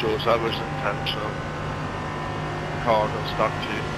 shows I was intentional. The car got stuck to you.